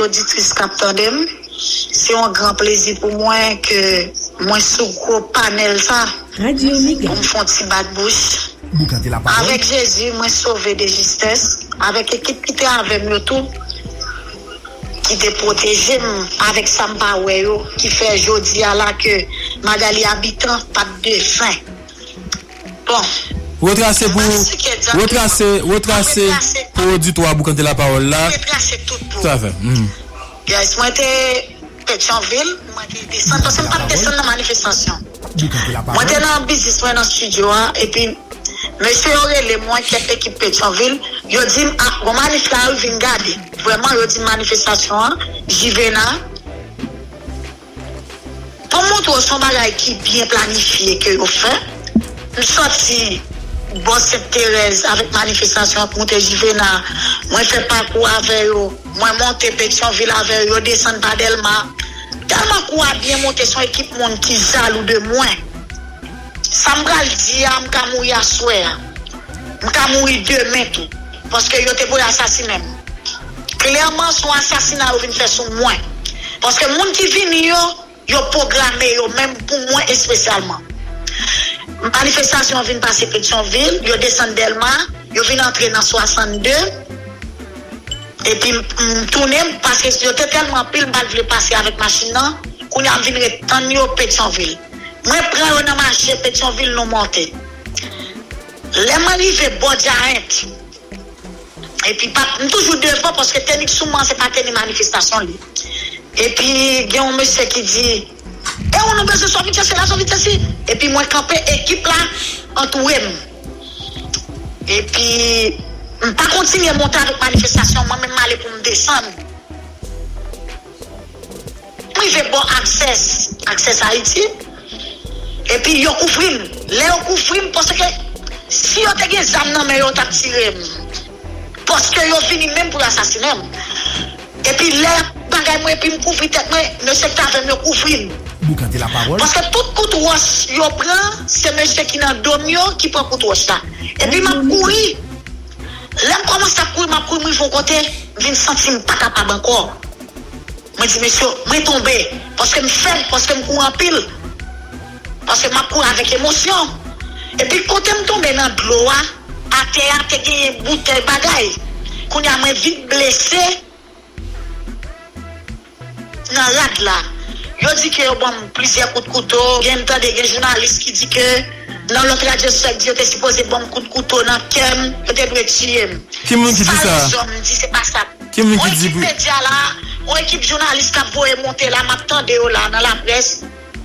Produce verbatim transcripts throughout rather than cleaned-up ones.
auditrice Captandem. C'est un grand plaisir pour moi que moi sur le panel ça. Radio Omega. On me fait un petit bad bouche. Avec Jésus, moi sauvé de justesse. Avec l'équipe qui était avec nous tout. Qui te protégé avec Samba Weo. Qui fait jodi à la que Magalie Habitant, pas de fin. Bon. Retracez pour retracez retracez pour auditoire pour compter la parole là. Tout à fait. Yes, moi j'étais Pétionville, moi j'étais descendre parce que pas descendre dans manifestation. Moi j'étais dans business, moi dans studio et puis monsieur Aurélien moi qui est équipe Pétionville, yo dit on manif là vinn garder. Vraiment yo dit manifestation, j'y vais là. Pour montrer son bagage qui bien planifié que au fait, nous sorti bon Sainte-Thérèse avec manifestation pour monter Juvena. Moi fait parcours avec eux, moi monter Pétionville avec eux, descendre par Delma. Tellement qu'on a bien monté son équipe monde qui jaloux de moi. Ça me va le dire, me ca mourir à soir. Me ca mourir demain tout parce que yo te pour assassiner. Clairement son assassinat vient faire sur moi. Parce que monde qui vient yo, yo programmé yo même pour moi spécialement. Manifestation vient passer Pétionville, ils descendent d'Elma, ils viennent entrer dans soixante-deux, et puis tourner parce que j'étais tellement pile balle voulait passer avec machine là, qu'on a venu retendre Pétionville. Moi prends dans marché Pétionville nous monter. Les manifs Bodjaret. Et puis pas toujours devant parce que technique souvent c'est pas tenir manifestation. Et puis il y a un monsieur qui dit et on a besoin de son vitesse là, son vitesse. Et puis moi, campé équipe là, entouré. Et puis, je ne pas continuer à monter avec manifestation, moi-même aller pour me descendre. Moi, j'ai bon accès, accès à Haïti. Et puis, je couvre. Là, je couvre parce que si on a des âmes, mais on t'a tiré. Parce que je fini même pour assassiner. Et puis, là, je puis me couvre tête, mais le secteur va me couvrir. La parole. Parce que tout coup de roche, yo prend, c'est monsieur qui n'a domio qui prend coup de roche là. Et puis m'a couru. Là commence à courir, m'a couru mon côté, je me sentir pas capable encore. Moi dis monsieur, moi tombé parce que me faible, parce que me cours en pile. Parce que m'a couru avec émotion. Et puis quand me tomber dans gloire, à terre, te gagner bouteille bagaille. Qu'on a moi vite blessé. Dans rad là. Yo dit que bon plusieurs coups de couteau, gen temps des journalistes qui dit que dans l'autre radio ça dit était supposé bon coup de couteau dans kem, peut-être tuer. Qui me dit ça? Ça me dit c'est pas ça. Qui me dit dit média là, une équipe journaliste qui a voyé monter là, m'attendait là dans la presse.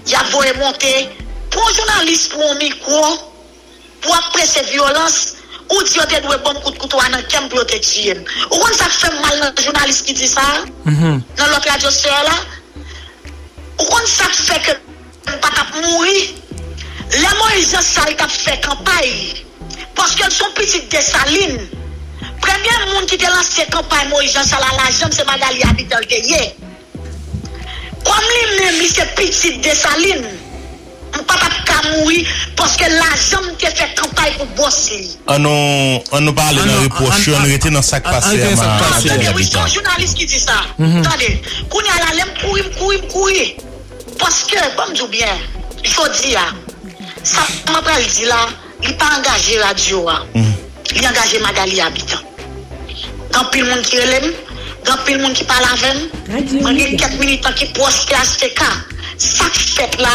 Il a voyé monter pour journaliste pour un micro pour après cette violence ou dit était doué bon coup de couteau dans kem pour te tuer. Ou quand ça fait mal dans journaliste qui dit ça? Mhm. Dans l'autre radio ça là pourquoi ça fait que je ne peux pas mourir? Les Moïse sales qui fait campagne. Parce qu'elles sont petites dessalines. Premier monde qui te lance campagne Moïse sale à la jambe, c'est Magalie Habitant. Comme lui-même, c'est petite dessalines. Je ne peux pas mourir parce que la jambe qui fait campagne pour bosser. On ne parle pas de reproche, on était dans le sac passé. Oui, c'est un journaliste qui dit ça. Attendez, quand il y a la lame, courir, courir, courir. Parce que, comme je dis bien, il faut dire, ça m'a pas dit là, il n'a pas engagé la radio. Il a engagé Magalie Habitant. Quand il y a des gens qui l'aiment, quand il y a des gens qui parlent avec nous, il y a quatre militants qui postent P H T K. Ça fait là,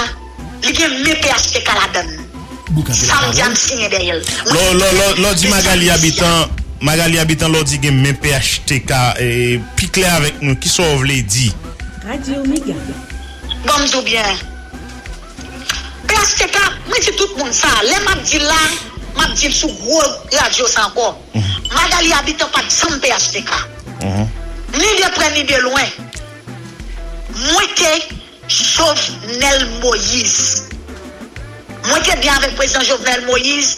il y a des P H T K là-dedans. Ça me dit à me signer derrière. Lors du Magalie Habitant, Magalie Habitant, lors du P H T K, et puis clair avec nous, qui sauve les dix? Radio Omega. Bon, je dis bien. P H T K, moi je dis tout le monde ça. Les m'a dit là, m'a dit sous gros radio sans encore. Magalie Habitant pas de cent P H T K. Ni de près ni de loin. Moi que Jovenel Moïse. Moi qui bien avec le président Jovenel Moïse,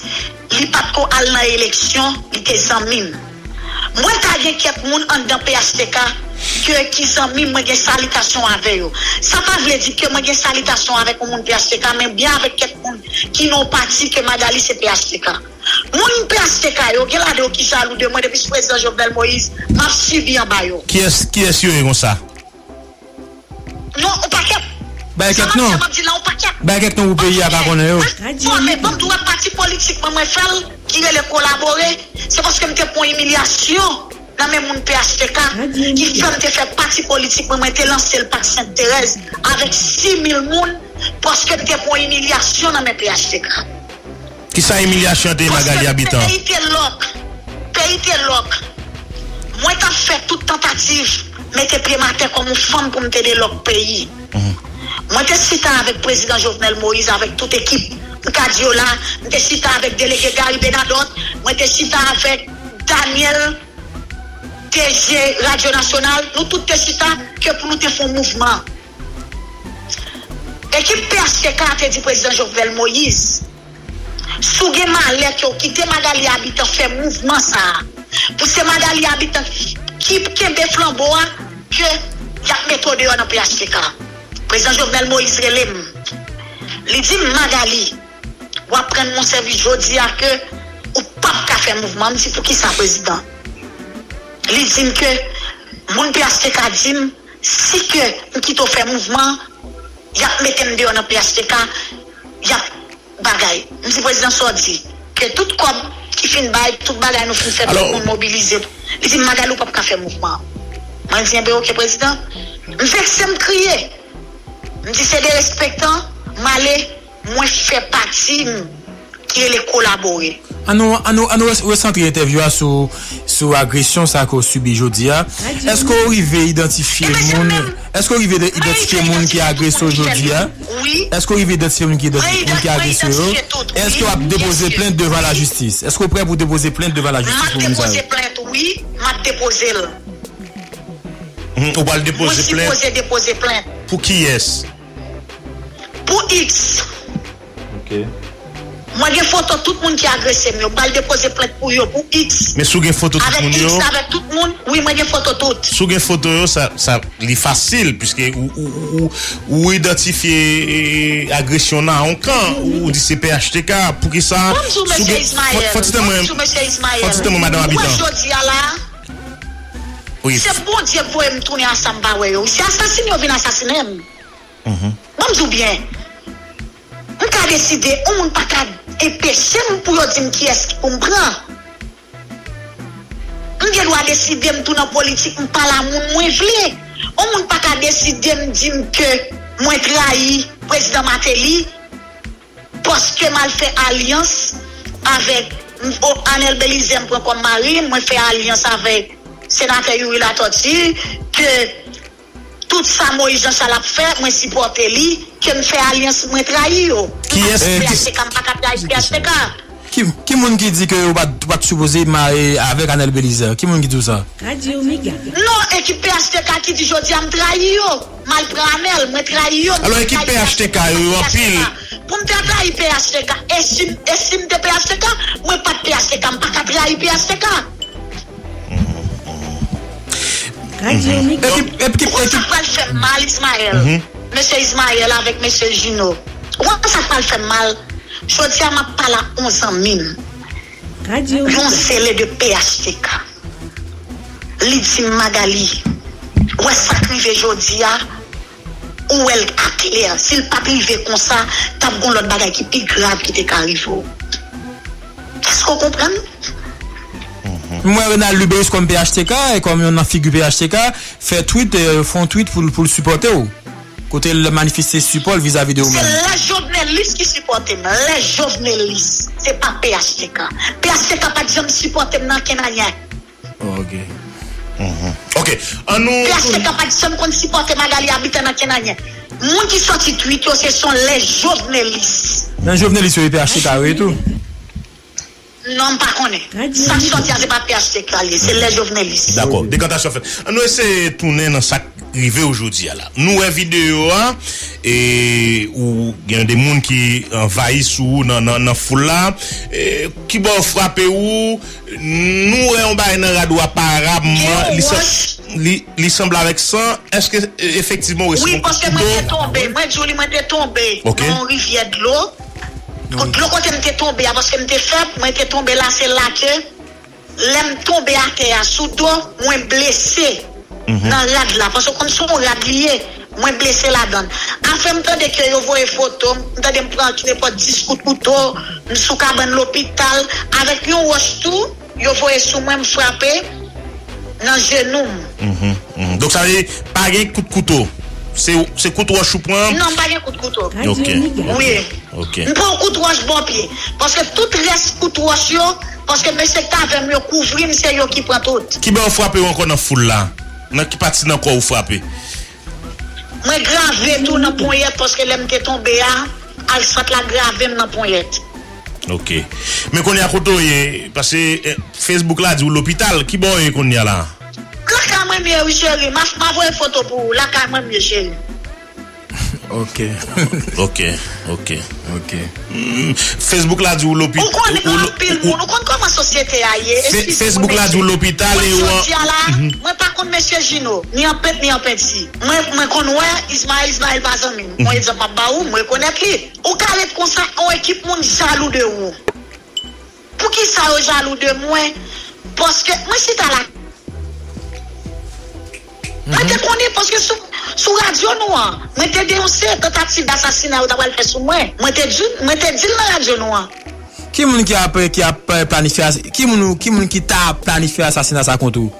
il pas qu'on a l'élection, il était sans mine. Moi qui a bien quelqu'un en dans P H T K, que qui sont mis, moi, des salutations avec eux. Ça ne veut dire que moi, des salutations avec le monde P H T K, mais bien avec quelqu'un qui n'ont pas dit que Magalie, c'est P H T K. Mon P H T K, il y a des qui sont allés de moi depuis le président Jovenel Moïse, m'a suivi en bas. Qui est-ce qui est sûr comme ça? Non, au paquet. Baguette non. Baguette non, vous payez à Baronne. Moi, mais bon, tout un parti politique, moi, je qui veut le collaborer, c'est parce que je suis pour humiliation dans même mon P H T K, qui veut me faire parti politique, moi, je lancé le parti Sainte-Thérèse avec six mille personnes parce que je suis pour humiliation dans mes P H T K. Qui ça, humiliation de Magalie Habitant? Pays de l'Ocre. Pays de l'Ocre. Moi, je fais toute tentative, mais je suis primateur comme une femme pour me donner l'autre pays. Moi, je suis avec le président Jovenel Moïse, avec toute l'équipe. Kadiola, je suis avec le délégué Gary Benadotte, je suis avec Daniel, T G, Radio Nationale. Nous tous que pour nous faire un mouvement. L'équipe P H T K du président Jovenel Moïse, sous les malais qui ont quitté Magalie Habitant, fait un mouvement ça. Pour ces Magalie Habitant qui ont des flambeaux, que j'ai méthode dans P H T K. Président Jovenel Moïse Relem, il dit Magalie, ou après mon service, je dis à que ou pas qu'a fait mouvement, c'est pour qui ça président. Il dit que mon P H T K dit si que qui t'a fait mouvement, il a mettre dehors dans P H T K, il a bagaille. Monsieur président sorti que tout comme qui fait une bail, toute bagaille nous fait pour mobiliser. Il dit Magalie ou pas qu'a fait mouvement. Moi je dis OK président, je vais me crier. Je dis c'est des respectants, moi je fais partie qui est collaborer. À nous recentrer l'interview sur l'agression qu'on a subie aujourd'hui. Est-ce qu'on arrive à identifier les gens Est-ce qu'on arrive à identifier les gens qui agressent aujourd'hui? Oui. Est-ce qu'on arrive à identifier les gens qui agressent aujourd'hui? Est-ce qu'on a déposé plainte devant la justice? Est-ce qu'on est prêt pour déposer plainte devant la justice? Je déposé plainte, oui. Je déposé plainte. On va déposer plainte. Pour qui est-ce? Pour X. Ok. Moi, j'ai photo tout le monde qui a agressé. Je vais déposer plainte pour eux, pour X. Mais si vous avez photo tout le monde? Avec X, avec tout le monde, oui, moi j'ai photo tout. Si vous avez photo, ça est facile, puisque vous identifiez l'agression dans un camp, ou dit c'est P H T K, pour qui ça? Bonjour, M. Ismaël. Bonjour, M. Ismaël. Bonjour, Madame Habitant. Moi, je dis à la. Oui. C'est bon Dieu pour me tourner à Samba. Si assassiné, on vient assassiner. Moi, je dis bien. On a décidé, on n'a pas empêché pour dire qui est-ce qui comprend. On doit décider de tourner en politique, on parle à mon moins vlé. On n'a pas décidé de dire que moi trahi le président Martelly parce que mal fait alliance avec Arnel Belizaire comme mari, moi fait alliance avec. Sénateur Yuri la tortue, que tout ça, Moïse, ça l'a fait, moi, si pour lui, que me fait alliance, moi, trahir. Qui est-ce qui Qui monde qui dit que vous ne pas supposer marier avec Arnel Belizaire? Qui monde qui dit ça? Radio Omega. Non, équipe P H T K qui dit je dis, je me trahis, mal pranel, moi, trahir. Alors, équipe P H T K, vous en pile. Pour me trahir P H T K, estime de P H T K, moi, pas de P H T K, je ne pas trahir P H T K. Mm-hmm. Pourquoi ça ne fait mal, Ismaël? Monsieur Ismaël avec Monsieur Juno. Pourquoi ça ne fait mal? Je dis à ma parole à onze mille. Conseiller de P H T K. Lydie Magalie. Où est-ce que ça arrive aujourd'hui? Où elle a clair? Si le papier arrive comme ça, t'as bon l'autre bagaille qui est plus grave qui t'est arrivé. Est-ce qu'on comprend? Moi, on a l'U B S comme P H T K et comme on a figure P H T K, fait tweet, euh, font tweet pour, pour le supporter. Côté le manifester support vis-à-vis de vous. C'est les journalistes qui supportent. Les journalistes. C'est pas P H T K. P H T K pas de gens qui supportent dans quel manière. Ok. Mm-hmm. Ok. Anou... P H T K pas de gens qui supportent Magalie Habitant dans quel manière. Moi qui sorti tweet, ce sont les journalistes. Les journalistes sur les P H T K, oui, tout. Non, pas connaître. Ça ne sortit pas P H T K, c'est les journalistes. D'accord, décantation faite. Nous essayons de tourner dans sa arrivé aujourd'hui là. Nous une vidéo hein, et où il y a des monde qui envahissent sous dans dans foule là qui vont frapper ou nous on bail dans radio apparemment il semble avec ça. Est-ce que effectivement oui parce que moi j'étais tombé, moi joli moi j'étais tombé dans rivière de l'eau. Quand l'eau quand j'étais tombé parce que j'étais faible, moi j'étais tombé là c'est là que l'aime tomber à terre sous dos, moins blessé dans la là. Parce que comme si on l'a plié, moins blessé là-dedans. Afin de que je vois une photo, je me prends une époque dix coups de couteau, je suis à l'hôpital, avec une roche tout, je vois sous moi me frapper dans le genou. Donc ça veut dire pas un coup de couteau. C'est coup de roche ou point? Non, pas un coup de couteau. Ok. Oui. Ok. Pas un coup de roche bon pied. Parce que tout reste coup de roche. Parce que mes secteurs veulent me couvrir, c'est eux qui prennent tout. Qui va frapper encore dans la foule là? Dans qui partie dans quoi vous frappez? Moi, grave tout dans la poignette parce que l'aime est tombé là, elle fait la grave dans la poignette. Ok. Mais qu'on est à côté, parce que Facebook là dit l'hôpital, qui va qu'on y a là? La caméra, mieux chérie, ma voix photo pour vous, la caméra, mieux chérie. Ok, ok, ok, ok. Mm, Facebook là dit l'hôpital. Comment société aille? Facebook là dit l'hôpital et où? Moi par contre Monsieur Juno, ni en pète ni en pète si. Moi moi connais Ismaël Ismaël pas ami. Moi ils ont pas baou, moi connais lui. Ou calé comme ça en équipe monde jaloux de vous. Pour qui ça jaloux de moi? Parce que moi c'est à la. Je te connais parce que sur radio noire, je te dénoncé tentative d'assassinat ou d'avoir fait sur moi. Je te dis dans radio noire. Qui est-ce qui a planifié qui est-ce qui t'a planifié l'assassinat ça contre vous?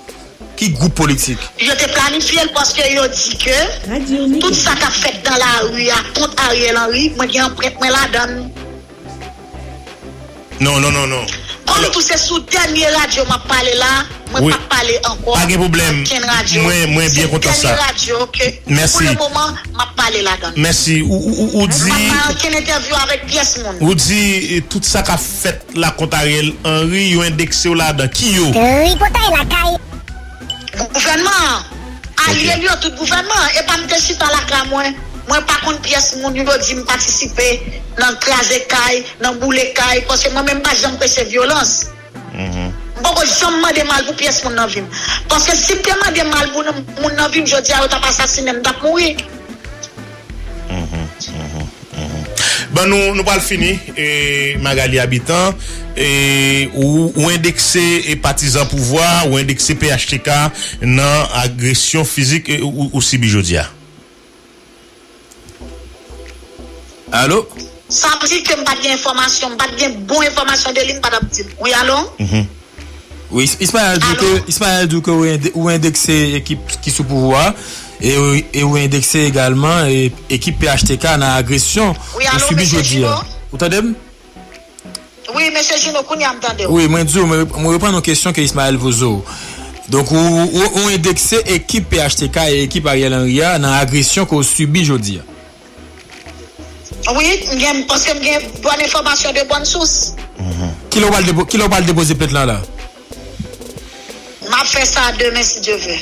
Qui groupe politique? Je te planifié parce que je dis que tout ça qu'a fait dans la rue contre Ariel Henry, je viens en prête, je la donne. Non, non, non, non. Comme tout c'est sous dernier radio, je parle là. Je ne vais pas parler encore. Pas de problème. Moi, bien content ça. Merci. Pour le moment, je vais parler là-dedans. Merci. Ou dit. Je vais faire une interview avec pièce monde. Ou dit, tout ça qu'a fait la compte Ariel Henry, il y a indexé là-dedans. Qui yo? Oui, côté la caille. Gouvernement. Ariel, tout gouvernement. Et pas me déchirer dans la clame. Moi, par contre, pièce monde, je dis, je participe dans craser caille, dans bouler caille, parce que moi-même, je n'aime pas ces violences. Pourquoi je me demande mal pour pièce mon nom? Parce que si je me demande mal pour mon nom, je dis que je ne vais pas assassiner, je vais mourir. Ben nous nous pas le fini et Magalie Habitant et ou, ou indexé et partisan pouvoir ou indexé P H T K dans agression physique et, ou, ou si bijodia. Allô? Ça veut dire que je n'ai pas d'informations, je n'ai pas de bonnes informations de ligne, pas d'abdi. Oui, allô? Mm-hmm. Oui, Ismaël dit que vous indexez l'équipe qui est sous pouvoir et vous indexez également l'équipe P H T K dans l'agression que subit jeudi. Vous entendez? Oui, monsieur Juno, vous entendez? Oui, moi je reprends une question que Ismaël vous a. Donc, vous indexez l'équipe P H T K et l'équipe Ariel Henry dans l'agression que subit jeudi. Oui, parce que vous avez bonne information de bonne source. Qui va le déposer peut-être là? M'a fait ça demain si Dieu veut.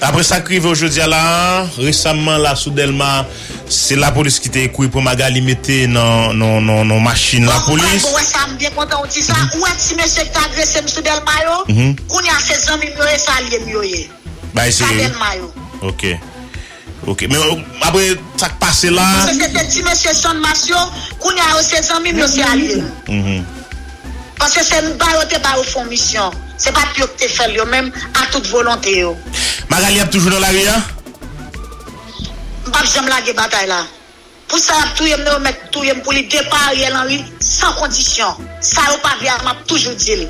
Après ça, qui arrive aujourd'hui là, récemment là, soudainement, c'est la police qui t'a écouté pour Magalie mettre dans non non non machine la police. Ouais, ça me bien content on dit ça. Ouais, si monsieur t'a agressé soudainement yo, qu'on y a ses amis mieux et ça lié mieux. Bah c'est OK. OK, mais après ça passé là. C'était petit monsieur son masio, qu'on y a ses amis mieux c'est allié. Mhm. Parce que c'est une barre qui est au fond mission. Ce n'est pas pire que tu fais lui-même à toute volonté. Magalie est toujours dans la rue? Je ne vais jamais la bataille là. Pour ça, je vais mettre tout pour le départ Ariel Henry sans condition. Ça n'est pas bien, je vais toujours dire.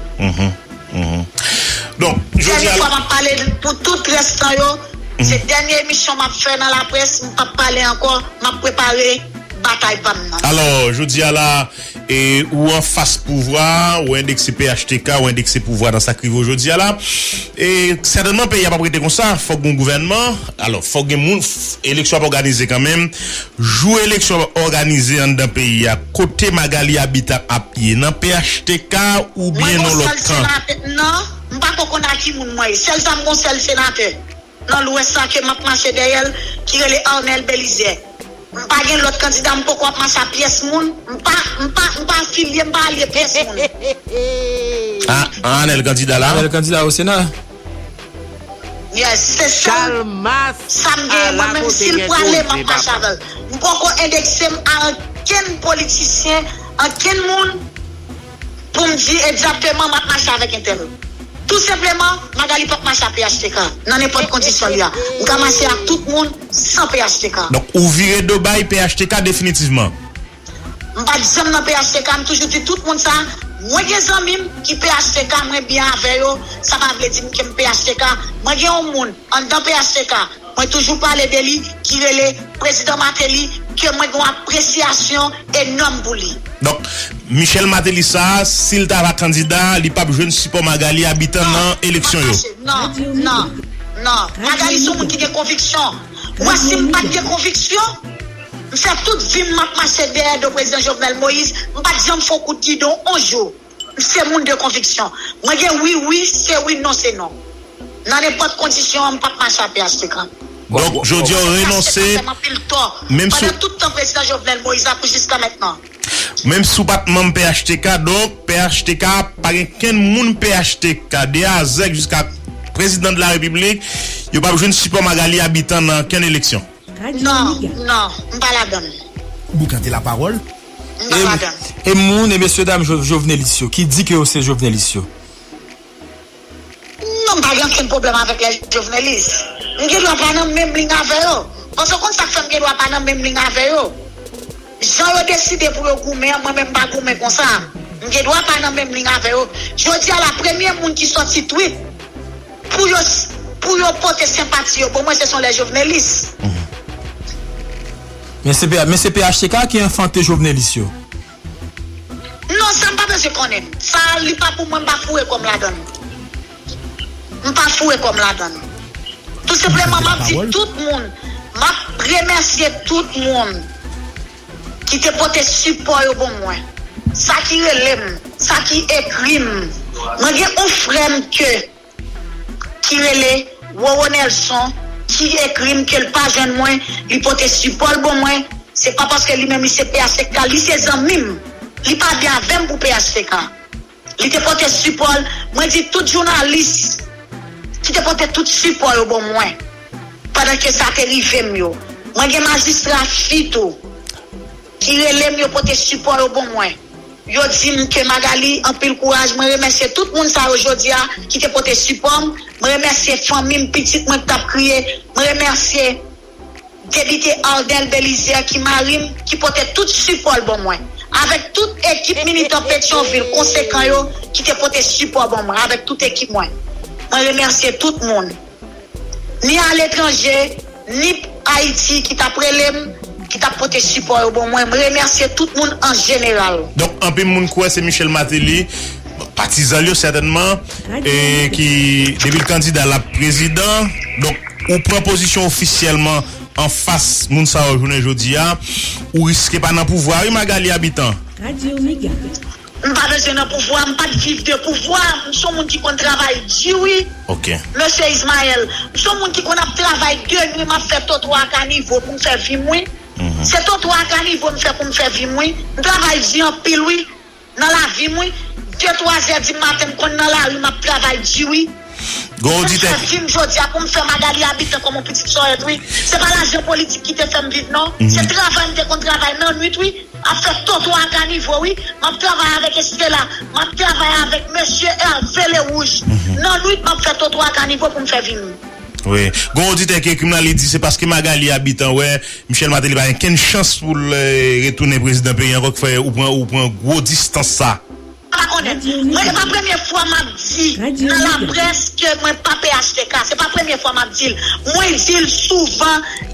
Donc, je vais parler pour tout le restant. C'est la dernière émission que je fais dans la presse. Je ne vais pas parler encore. Je vais préparer. Alors, je dis à la et ou en face pouvoir ou indexé P H T K ou indexé pouvoir dans sa crive aujourd'hui à la et certainement pays a pas prêté comme ça, faut que le gouvernement alors faut que moun élection organisée quand même jouer élection organisée dans le pays à côté Magalie Habitant à pied dans P H T K ou bien dans l'autre camp. Non, on pas qu'on a qui moun moi, celle ça mon seul sénateur. dans l'ouest ça que m'a marché derrière elle qui est Arnel Belizaire. Pas gain l'autre candidat pourquoi marcher à pièce moun pas pas pas affilié pas aller pièce moun. Ah, Arnel candidat là, Arnel candidat au Sénat. Yes, c'est ça. Samedi moi-même s'il pour aller m'a marcher avec. Pourquoi indexer à aucun politicien, à aucun monde pour me dire exactement m'a marcher avec intérêt. Tout simplement, Magalie pas marcher à P H T K. Dans n'importe condition là. On va marcher avec tout le monde sans P H T K. Donc, vous virez de bail P H T K définitivement. Je ne vais pas dire dans P H T K, je toujours dit tout le monde ça. Moi, j'ai des amis qui P H T K, moi bien avec eux. Ça va veut dire que P H T K. Moi, j'ai un monde en dans P H T K. Moi, toujours parler de lui, qui est le président Martelly, que moi, j'ai une appréciation énorme pour lui. Donc, Michel Martelly, ça, s'il t'a un candidat, il n'y a pas besoin de support Magalie Habitant dans l'élection. Non, non, non. Magalie, c'est un monde qui a des convictions. Moi, si je n'ai pas de convictions, je fais toute vie, je marche derrière le président Jovenel Moïse, je ne pas dire que je fais un coup de tidon un jour. C'est un monde de conviction. Moi, je dis oui, oui, c'est oui, non, c'est non. Dans n'importe condition, on ne peut pas marcher à P H T K. Donc, je dis renoncer. Même pendant tout le temps, président Jovenel Moïse, jusqu'à maintenant. Même sous battement P H T K, donc P H T K, par quelqu'un monde P H T K, de A à Z jusqu'à président de la République, il n'y a pas besoin de support Magalie Habitant dans aucune élection. Non, non, on pas la donne. Vous cantez la parole. Et moun et messieurs, dames, Jovenel Moïse, qui dit que c'est Jovenel Moïse? Non, pas de problème avec les Jovenel Moïse. Je ne dois pas dans même ligne avec eux. Parce que ça fait que je ne dois pas dans même ligne avec eux. J'ai décidé pour le gourmet, moi-même pas gourmet comme ça. Je ne dois pas dans même ligne avec eux. Je dis à la première monde qui sortit tweet pour yo pour yo porter sympathie. Pour moi, ce sont les Jovenel Moïse. Mmh. Mais c'est P H T K qui a infanté Jovenel Moïse. Non, ça ne pas parce que je connais. Ça n'est pas pour moi, je ne pas fouer comme la donne. Je ne pas fouer comme la donne. Tout simplement, je dis tout le monde, je remercie tout le monde qui te porte support au bon moi. Ça qui relève, ça qui écrit. Je dis un frère que, qui relève, Wawo Nelson, qui écrit que le pas jeune moi, il porte support au bon moi. Ce n'est pas parce que lui-même il c'est P H T K, il c'est un mime. Il n'est pas bien avec pour P H T K. Il te porte support. Je dis tout journaliste. Qui te porte tout support au bon moins. Pendant que ça t'arrive mieux. Moi, j'ai magistrat Fito qui relève mieux pour te support au bon moins. Yo dit que Magalie en pile courage. Je remercie tout le monde ça aujourd'hui qui te porte support. Je remercie la famille petite moi qui t'a crié. Je remercie député Arnel Belizaire qui marine qui porte tout support au bon moins. Avec toute équipe militant Pétionville conséquent qui te porte support au bon moins. Avec toute équipe moi. Je remercie tout le monde. Ni à l'étranger, ni à Haïti qui t'a prélève, qui t'a porté support au bon moment. Je remercie tout le monde en général. Donc, un peu de monde, c'est Michel Martelly, partisan certainement, et qui depuis le candidat à la président. Donc, on prend position officiellement en face moun sa journée jodia, ou risque pas dans pouvoir, Magalie Habitant. Je ne vais pas besoin de pouvoir, je ne vais pas vivre de pouvoir. Je suis un monde qui travaille dur, oui. Ok. Monsieur Ismaël, je suis un monde qui travaille deux nuits, je fais tout trois à niveau pour me faire vivre, oui. C'est tout trois à niveau pour me faire vivre, oui. Je travaille dur en pile, oui. Dans la vie, oui. Deux, trois heures du matin, je suis dans la rue, je travaille dur, oui. Je fais vivre aujourd'hui pour me faire Magalie Habitant comme mon petit soeur, oui. Ce n'est pas l'argent politique qui te fait vivre, non. C'est le travail qu'on travaille, non, nuit, oui. A fait tout à niveau, oui. Je travaille avec Estella, je travaille avec Monsieur Hervé Le Rouge. Non, lui, je fait tout à niveau pour me faire vivre. Oui. Quand on dit que les criminels disent c'est parce que Magalie Habitant, ouais, Michel Martelly n'a aucune chance pour retourner président pays ou prendre gros distance ça. C'est pas la première fois que je dis dans la presse que je ne suis pas P H T K. C'est pas la première fois que je dis. Moi, je dis souvent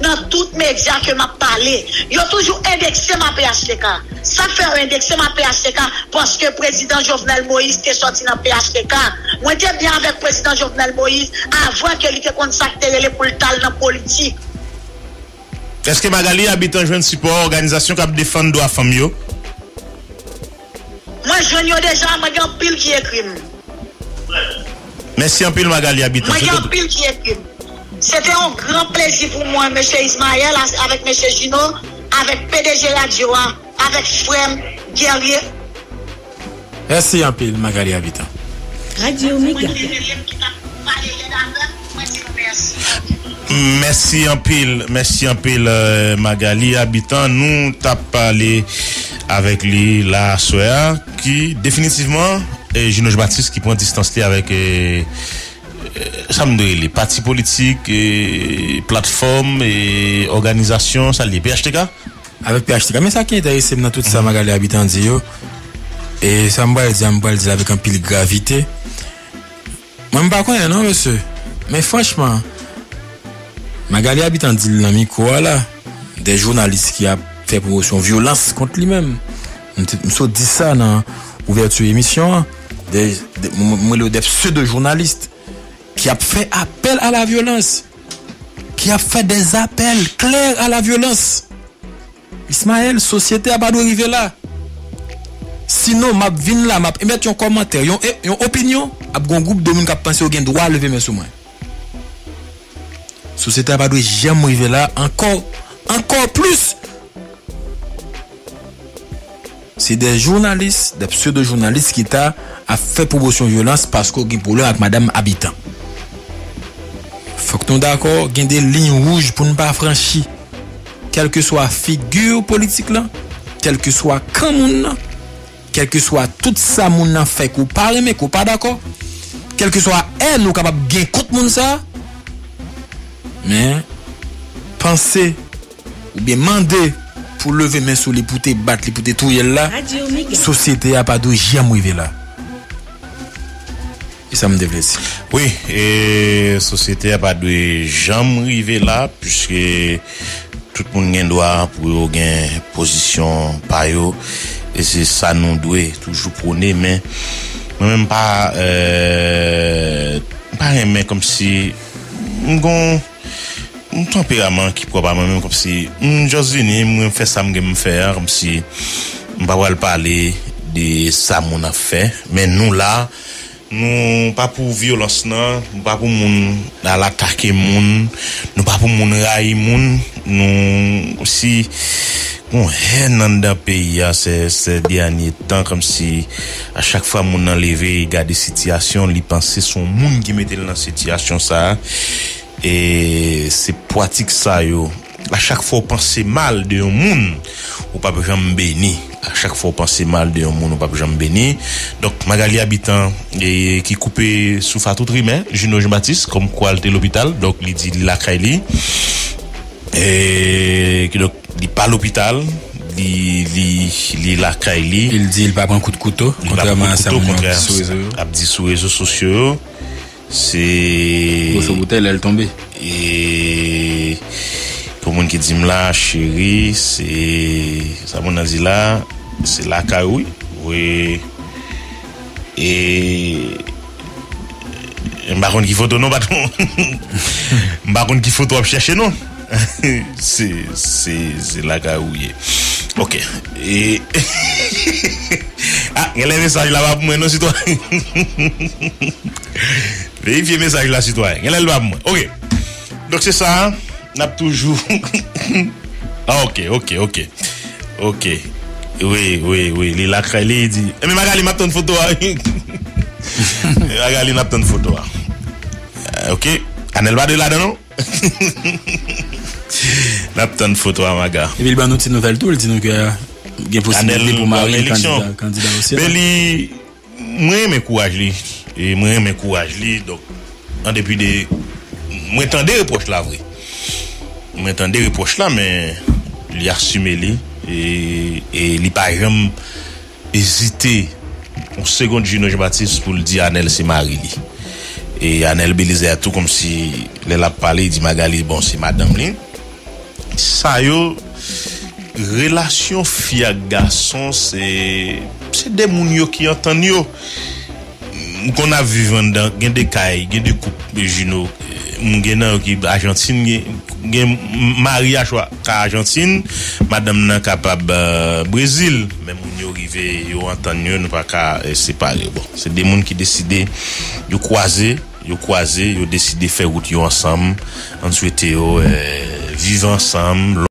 dans tous les médias que je parle. Ils ont toujours indexé ma P H T K. Ça fait indexer ma P H T K parce que le président Jovenel Moïse est sorti dans P H T K. Moi, j'étais bien avec le président Jovenel Moïse avant qu'il était contacté pour le talent politique. Est-ce que Magalie Habitant joue un support à l'organisation qui défend les droits de la famille? Moi, je viens déjà, moi, j'ai un pile qui écrit. Merci un pile, Magalie Habitant. Moi, j'ai un pile qui écrit. C'était un grand plaisir pour moi, M. Ismaël, avec M. Juno, avec P D G Radio, avec Frem Guerrier. Merci en pile, Magalie Habitant. Radio Omega. Merci en pile, merci en pile, euh, Magalie Habitant. Nous t'as parlé avec lui la soeur qui définitivement et Juno Baptiste qui prend distance avec euh, samedi les partis politiques, et plateformes et organisations, ça les P H T K. Avec P H T K, mais ça qui est intéressant dans tout ça, Magalie Habitant dit yo. Et ça me va dire avec un pile de gravité. Moi, je ne sais pas quoi, non, monsieur. Mais franchement, Magalie Habitant dit l'ami quoi là, des journalistes qui a fait promotion violence contre lui-même. Je dis ça dans l'ouverture de l'émission. Des pseudo-journalistes qui a fait appel à la violence, qui a fait des appels clairs à la violence. Ismaël, société a pas d'arriver là. Sinon, m'a vinn là, m'a mettre un commentaire, yon, yon opinion, a un groupe de monde qui pense au gain droit lever mes sous moi. Société a pas dû jamais arriver là encore encore plus. C'est des journalistes, des pseudo-journalistes qui t'a a fait promotion violence parce qu'on a un problème avec madame Habitant. Faut que nous d'accord, gain des lignes rouges pour ne pas franchir. Quelle que soit figure politique là, quel que soit quand moun là, quel que soit tout ça moun nan fait ou pas mais ou pas d'accord, quel que soit elle ou capable gain contre moun ça, mais penser ou bien demander pour lever main sous les pouter battre les pouter touyer là, société a pas de jamais arrivé là. Et ça me déplaise. Oui, et société a pas de jamais arrivé là puisque tout le monde a droit pour gain position par yo. Et c'est ça nous doit toujours prôner, mais même pas euh, pas aimer comme si mon tempérament qui probablement même comme si j'ose venir me faire ça me faire comme si on va pas parler de ça mon affaire, mais nous là nous pas pour violence non, nous pas pour moun attaquer moun, nous pas pour moun railler moun, nous aussi bon, dans le pays, ces, ces derniers temps, comme si à chaque fois qu'on enlevait, il y a des situations, il pensait son monde qui mettait dans la situation ça. Et c'est pratique ça, yo. À chaque fois, on pensait mal de un monde, on ne peut pas jamais bénir. À chaque fois, on pensait mal de un monde, on ne peut pas jamais bénir. Donc, Magalie Habitant, et, qui coupait sous Fatou Trimé, Juno Jean-Baptiste, comme quoi elle était à l'hôpital, donc il dit la Kaili. Et donc, il pas l'hôpital, il la Kaili. Il dit il pas prendre coup de couteau, contrairement à ça. Abdi sous réseaux sociaux, c'est. Grosso bouteille, elle est tombée. Et pour moi qui dit là, chérie, c'est ça mon dit là, c'est la Kaili. Oui. Et Mbaron qui photo non, patron. Mbaron qui photo chercher non. c'est c'est c'est la gaouille. OK. Et ah, il y a le message là pour moi non citoyen. Vérifiez message là citoyen. Il y a le là pour moi. OK. Donc c'est ça, n'a toujours ah OK, OK, OK. OK. Oui, oui, oui, il la cralé dit. Mais Magali m'a une photo. Magali m'a une photo. OK. Arnel va de là non. La petite photo à Maga. Et puis, il y a une nouvelle tour, il dit qu'il y a possibilité pour Marie l'élection. Mais moi, je m'encourage. Et moi, je m'encourage. Donc, en début de. Moi, je des reproches là, vrai. Moi, je des reproches là, mais il a assumé. Et il n'a pas hésité une seconde, Juno Jean-Baptiste, pour le dire à Arnel, c'est Marie. Et Arnel Belizaire, tout comme si elle a parlé, il dit Magali, bon, c'est madame. Li. Ça, yo, relation fille à garçon, c'est des mounios qui entendent. Qu'on a vu, il y a des cailles, il y a des coupes de Juno. Il y a des Argentine, il y a mariage à Argentine, madame n'a capable euh, Brésil. Même mounio arrivé, yo entend, yo ne pas séparer. Bon, c'est des gens qui décident de croiser. yo croisé, yo décidé faire route yo ensemble, ensuite yo euh, vivre ensemble.